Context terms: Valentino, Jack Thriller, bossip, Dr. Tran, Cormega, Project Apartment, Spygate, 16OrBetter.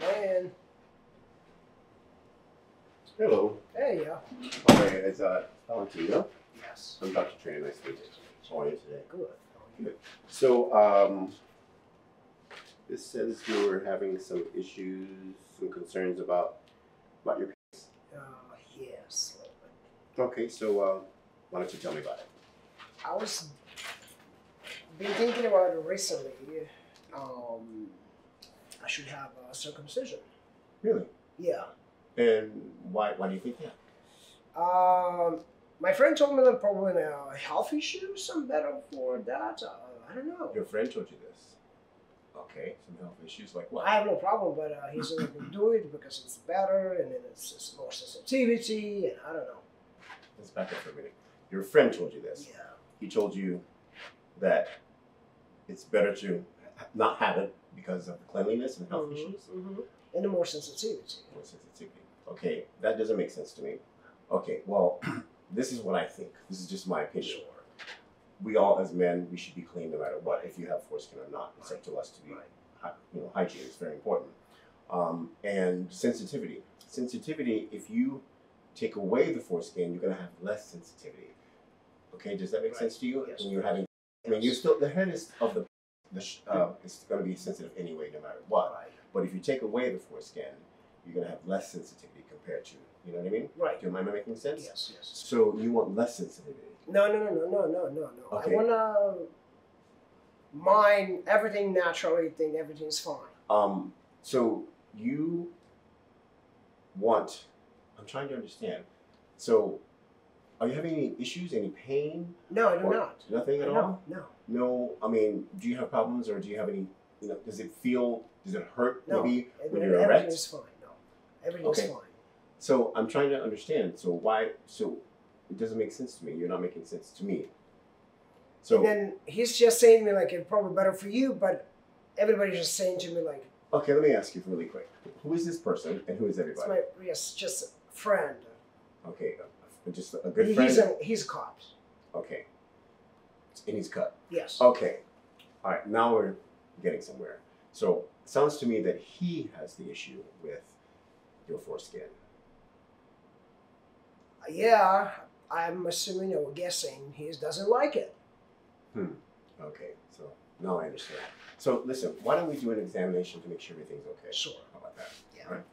Man. Hello. Hey, yeah. Hi, it's Valentino. Yes. I'm Dr. Tran. Nice to meet you. How are you today? Good. How are you? So, this says you were having some issues, some concerns about your penis. Yes. Okay, so why don't you tell me about it? I was been thinking about it recently. I should have a circumcision. Really? Yeah. And why do you think that? My friend told me that probably a health issue, some better for that. I don't know. Your friend told you this? Okay, some health issues like what? I have no problem, but he said we can do it because it's better and then it's more sensitivity and I don't know. Let's back up for a minute. Your friend told you this. Yeah. He told you that it's better to not have it because of the cleanliness and health issues? Mm-hmm. And the more sensitivity. More sensitivity. Okay, that doesn't make sense to me. Okay, well, this is what I think. This is just my opinion. Sure. We all, as men, we should be clean no matter what, if you have foreskin or not. It's up to us to be, you know, hygiene is very important. And sensitivity. Sensitivity, if you take away the foreskin, you're going to have less sensitivity. Okay, does that make sense to you? Yes. When you're having, I mean, you still, the head is of it's going to be sensitive anyway, no matter what. Right. But if you take away the foreskin, you're going to have less sensitivity compared to, you know what I mean? Right. Do you mind me making sense? Yes, yes. So you want less sensitivity? No. Okay. I want to mind everything natural, everything, everything's fine. So you want, I'm trying to understand. So are you having any issues, any pain? No, I do not. Nothing at all? No. No, I mean, do you have problems or do you have any, you know, does it feel, does it hurt maybe when you're erect? Everything's fine, everything's fine. So I'm trying to understand, so why, so it doesn't make sense to me. You're not making sense to me. So and then he's just saying to me like, it's probably better for you, but everybody's just saying to me like. Okay, let me ask you really quick. Who is this person and who is everybody? It's my, yes, just a friend. Okay. Just a good friend? He's a cop. Okay. And he's cut? Yes. Okay. All right. Now we're getting somewhere. So it sounds to me that he has the issue with your foreskin. Yeah. I'm assuming or guessing he doesn't like it. Hmm. Okay. So now I understand. So listen, why don't we do an examination to make sure everything's okay? Sure. How about that? Yeah. All right.